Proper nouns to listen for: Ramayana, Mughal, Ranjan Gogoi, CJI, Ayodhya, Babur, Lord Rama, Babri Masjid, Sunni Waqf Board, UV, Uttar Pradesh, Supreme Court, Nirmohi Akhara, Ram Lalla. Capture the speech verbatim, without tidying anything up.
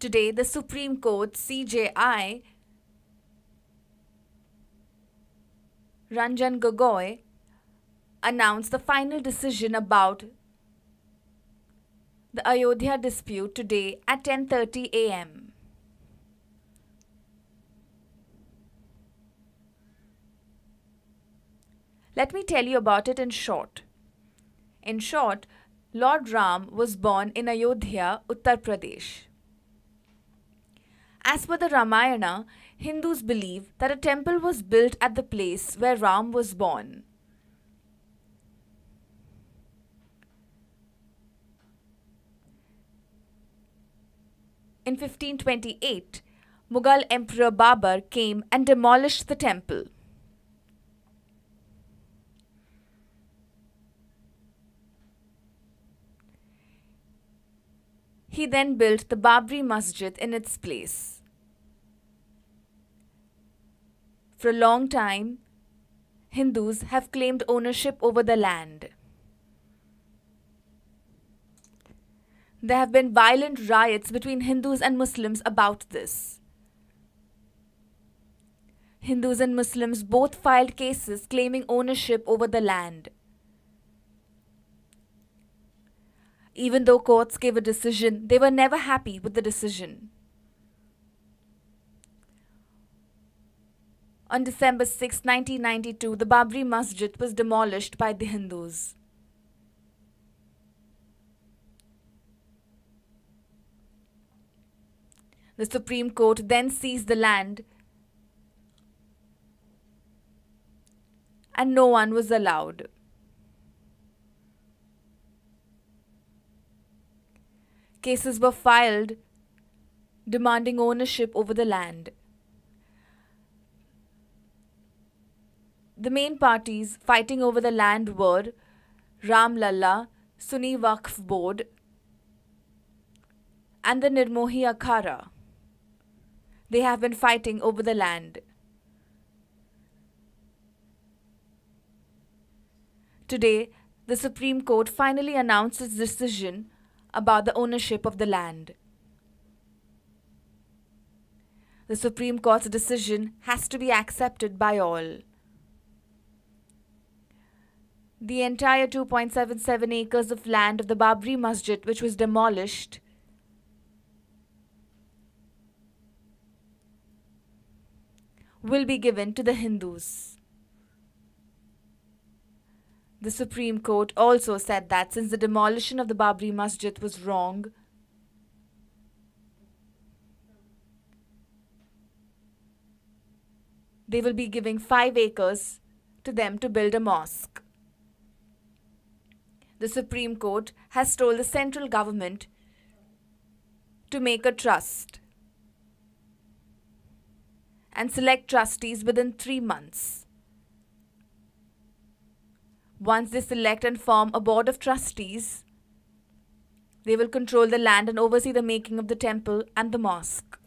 Today, the Supreme Court C J I Ranjan Gogoi announced the final decision about the Ayodhya dispute today at ten thirty a m Let me tell you about it in short. In short, Lord Ram was born in Ayodhya, Uttar Pradesh. As per the Ramayana, Hindus believe that a temple was built at the place where Ram was born. In fifteen twenty-eight, Mughal Emperor Babur came and demolished the temple. He then built the Babri Masjid in its place. For a long time, Hindus have claimed ownership over the land. There have been violent riots between Hindus and Muslims about this. Hindus and Muslims both filed cases claiming ownership over the land. Even though courts gave a decision, they were never happy with the decision. On December sixth, nineteen ninety-two, the Babri Masjid was demolished by the Hindus. The Supreme Court then seized the land and no one was allowed. Cases were filed demanding ownership over the land. The main parties fighting over the land were Ram Lalla, Sunni Waqf Board and the Nirmohi Akhara. They have been fighting over the land. Today, the Supreme Court finally announced its decision about the ownership of the land. The Supreme Court's decision has to be accepted by all. The entire two point seven seven acres of land of the Babri Masjid, which was demolished, will be given to the Hindus. The Supreme Court also said that since the demolition of the Babri Masjid was wrong, they will be giving five acres to them to build a mosque. The Supreme Court has told the central government to make a trust and select trustees within three months. Once they select and form a board of trustees, they will control the land and oversee the making of the temple and the mosque.